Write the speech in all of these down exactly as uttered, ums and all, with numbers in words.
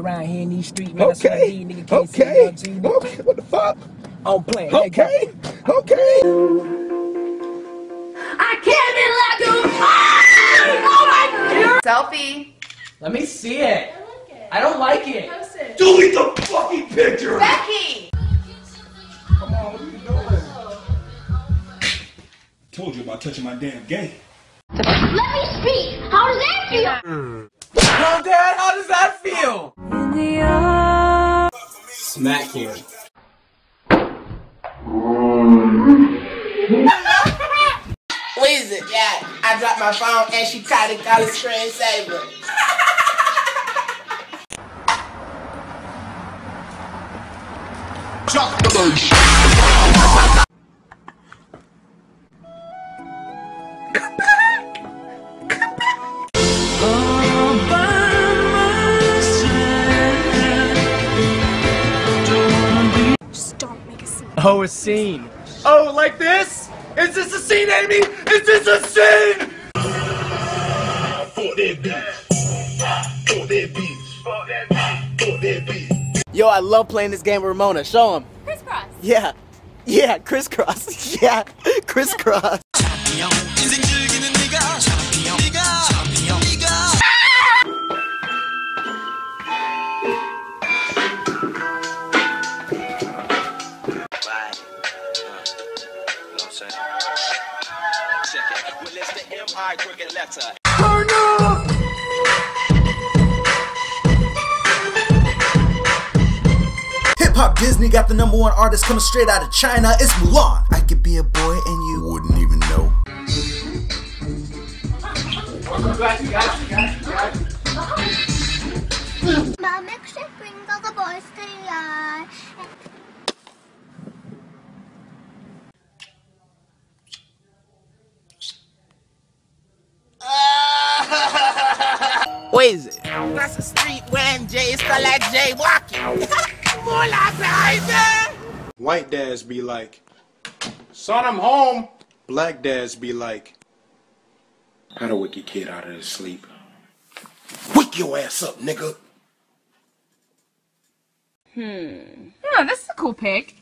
playing around here in these streets, man. Okay. Nigga can't okay. See no okay. What the fuck? I'm playing. Okay. Okay. I came in like a fire. Oh my God. Selfie. Let me see it. I, like it. I don't like it. Post it. Delete the fucking picture. Becky. Come on. What are you doing? Told you about touching my damn game. Let me speak. How does that feel? Mm. Oh, Dad, how does that feel? Smack here. What is it? Yeah, I dropped my phone and she tried to call a screensaver. Drop the bird. Oh, a scene. Oh, like this? Is this a scene, Amy? Is this a scene? For that beat. For that beat. For that beat. For that beat. Yo, I love playing this game with Ramona. Show him. Crisscross. Yeah. Yeah, crisscross. Yeah, crisscross. Cricket letter. Turn up! Hip Hop Disney got the number one artist coming straight out of China. It's Mulan. I could be a boy and you wouldn't even know. Got you, got you, got you, got you. Mom, make sure to bring all the boys to the yard. What is it? That's the street when Jay is like Jay walking. White dads be like, son, I'm home. Black dads be like, how to wake your kid out of his sleep? Wake your ass up, nigga. Hmm. Oh, this is a cool pic.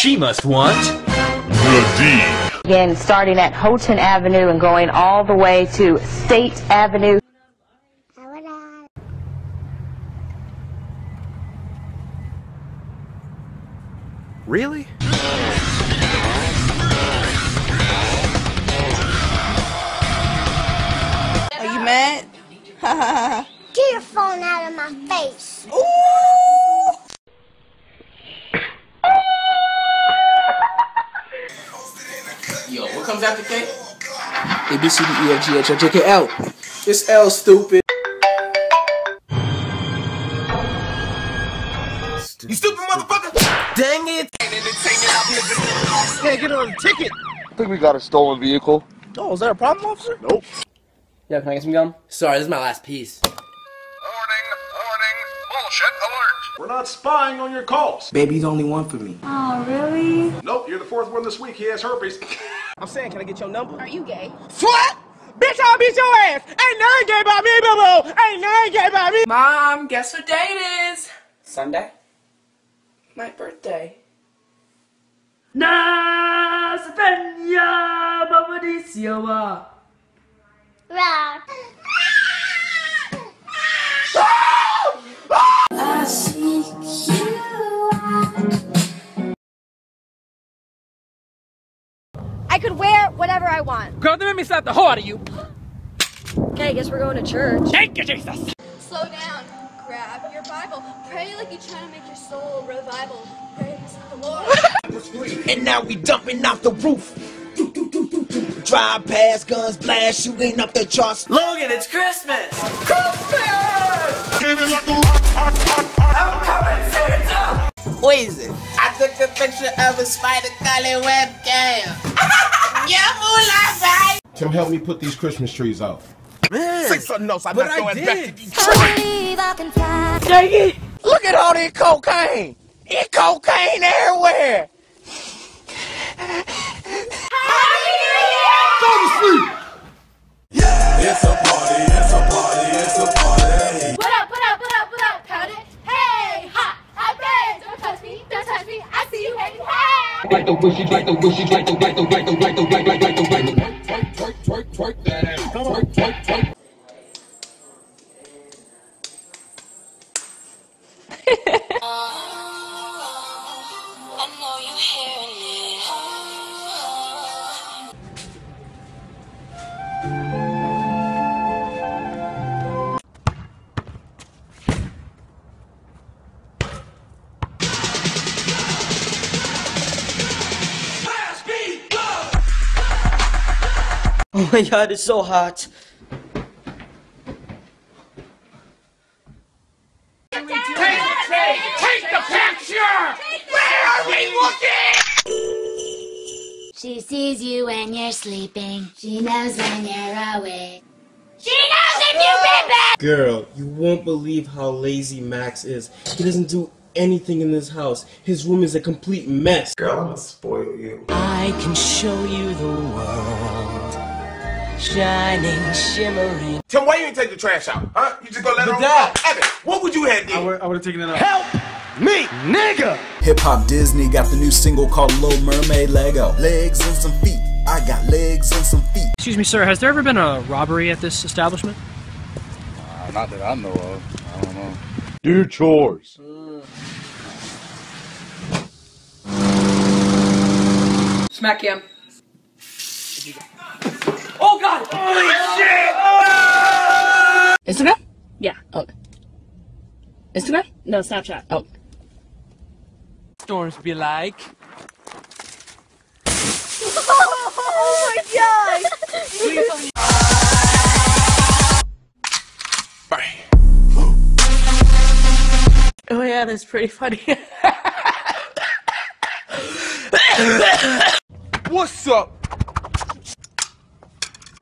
She must want the D. Again, starting at Houghton Avenue and going all the way to State Avenue. Really? Are you mad? Get your phone out of my face. Ooh. Yo, what comes after K? A, B, C, D, E, F, G, H, I, J, K, L. It's L, stupid. You stupid motherfucker! Dang it! Can't get on a ticket! I think we got a stolen vehicle. Oh, is that a problem, officer? Nope. Yeah, can I get some gum? Sorry, this is my last piece. Warning, warning, bullshit alert! We're not spying on your calls. Baby's only one for me. Oh, really? Nope, you're the fourth one this week. He has herpes. I'm saying, can I get your number? Are you gay? What? Bitch, I'll beat your ass! Ain't nothing gay about me, boo-boo! Ain't nothing gay about me! Mom, guess what day it is? Sunday? My birthday. Na Spenya Babadisiova. Wow. I seek you out. I could wear whatever I want. Girl, they made me slap the whole out of you. Okay, I guess we're going to church. Thank you, Jesus. Slow down. Grab your Bible. Pray like you're trying to make your soul a revival. Praise the Lord. And now we dumping off the roof. Do, do, do, do, do. Drive past guns, blast, shooting up the charts. Logan, it's Christmas! Christmas! I'm coming, Santa! What is it? I took a picture of a spider color webcam. Yeah, moolah, babe! Tim, help me put these Christmas trees out. Say something else, I'm but not going back to Detroit. Dang it! Look at all that cocaine! It's cocaine everywhere! Happy New Year! Go to sleep! Yeah! It's a party, it's a party, it's a party! What up, what up, what up, what up? like the wish, you like the wish, you like the like the like the like the like like like the like the twerk twerk twerk twerk that ass, twerk twerk twerk. I know you hearing . Oh my god, it's so hot. Take, take, take, take the picture! Take the Where are we looking? She sees you when you're sleeping. She knows when you're awake. She knows if you've been back! Girl, you won't believe how lazy Max is. He doesn't do anything in this house. His room is a complete mess. Girl, I'm gonna spoil you. I can show you the world. Shining, shimmering. Tim, why you didn't take the trash out? Huh? You just gonna let it out? Evan, what would you have done? I would, I would have taken it out. Help me, nigga! Hip Hop Disney got the new single called Little Mermaid Lego. Legs and some feet. I got legs and some feet. Excuse me, sir. Has there ever been a robbery at this establishment? Uh, not that I know of. I don't know. Do chores. Mm. Smack him. Oh god! Holy shit! Oh. Instagram? Yeah. Okay. Instagram? No, Snapchat. Oh. Storms be like. Oh my god! Please. Oh yeah, that's pretty funny. What's up?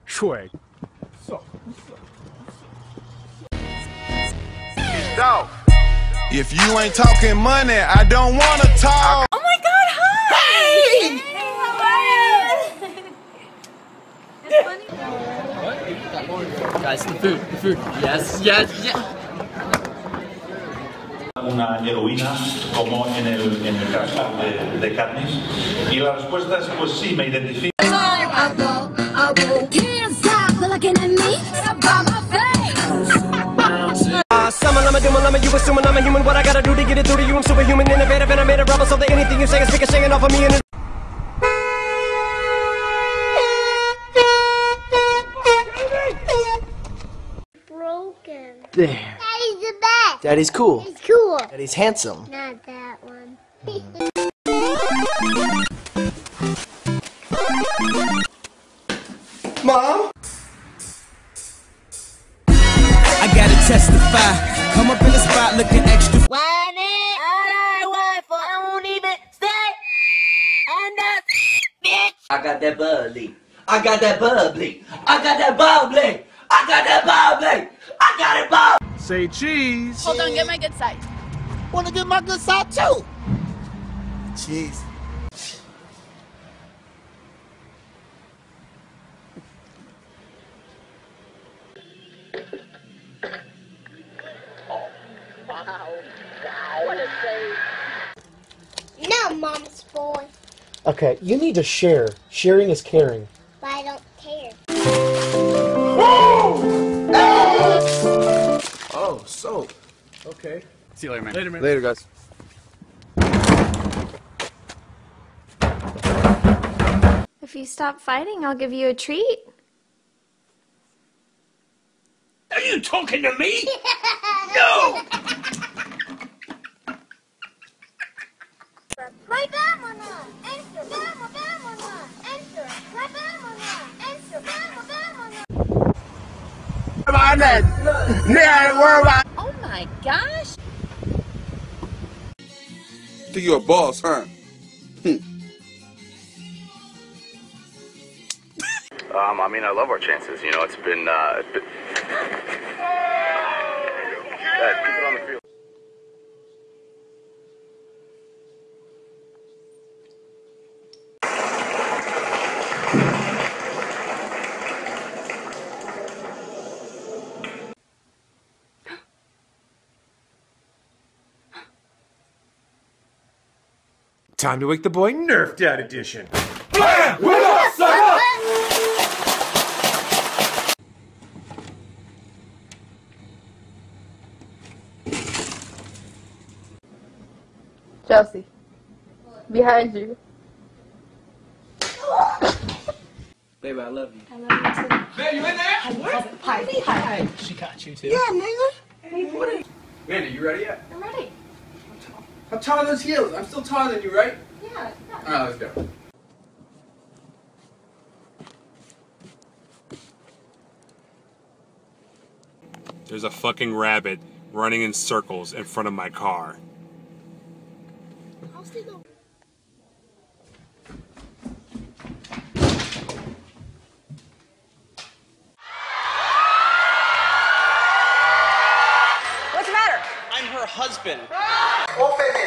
Sure. So, so, so. No. If you ain't talking money, I don't want to talk. Oh my god, hi! Hey! Hey, how are you? That's funny. What? Guys, the food, the food. Yes, yes, yes. Una heroína como en el, en el caso de, de Katniss. Y la respuesta es pues sí, me identifico. You assuming I'm a human, what I gotta do to get it through to you? I'm superhuman, innovative, and I made a rubber so that anything you say is speaking, singing off of me. And broken. There. Daddy's the best. Daddy's cool. He's cool. Daddy's handsome. Not that one. Mom? I gotta testify. Come up in the spot looking extra. Why all I want for I won't even say I'm not bitch. I got that bubbly. I got that bubbly. I got that bubbly. I got that bubbly. I got it bubbly. Say cheese. Hold on, get my good side. Wanna get my good side too? Cheese. No, Mom's boy. Okay, you need to share. Sharing is caring. But I don't care. Oh! Ah! Oh, soap. Okay. See you later, man. Later, man. Later, guys. If you stop fighting, I'll give you a treat. Are you talking to me? No! Oh my gosh! Think you're a boss, huh? Hmm. Um, I mean, I love our chances. You know, it's been. Uh, it's been... Hey, keep it on the field. Time to wake the boy, Nerfed Out edition. Blam! We're up, sucker! Chelsea, behind you. Baby, I love you. I love you too. Baby, you in there? What? Hi, hi. She got you too. Yeah, nigga. Hey, what are you? Mandy, you ready yet? I'm ready. I'm taller than those heels. I'm still taller than you, right? Yeah. All right, let's go. There's a fucking rabbit running in circles in front of my car. I'll see the... What's the matter? I'm her husband. Open it.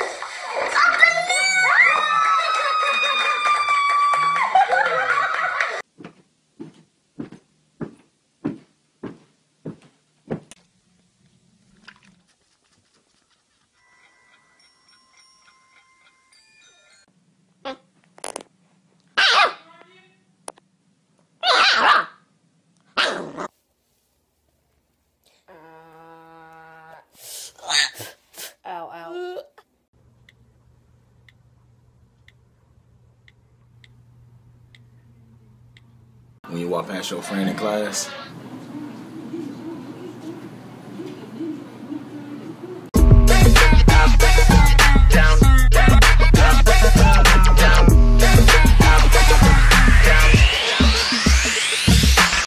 When you walk past your friend in class,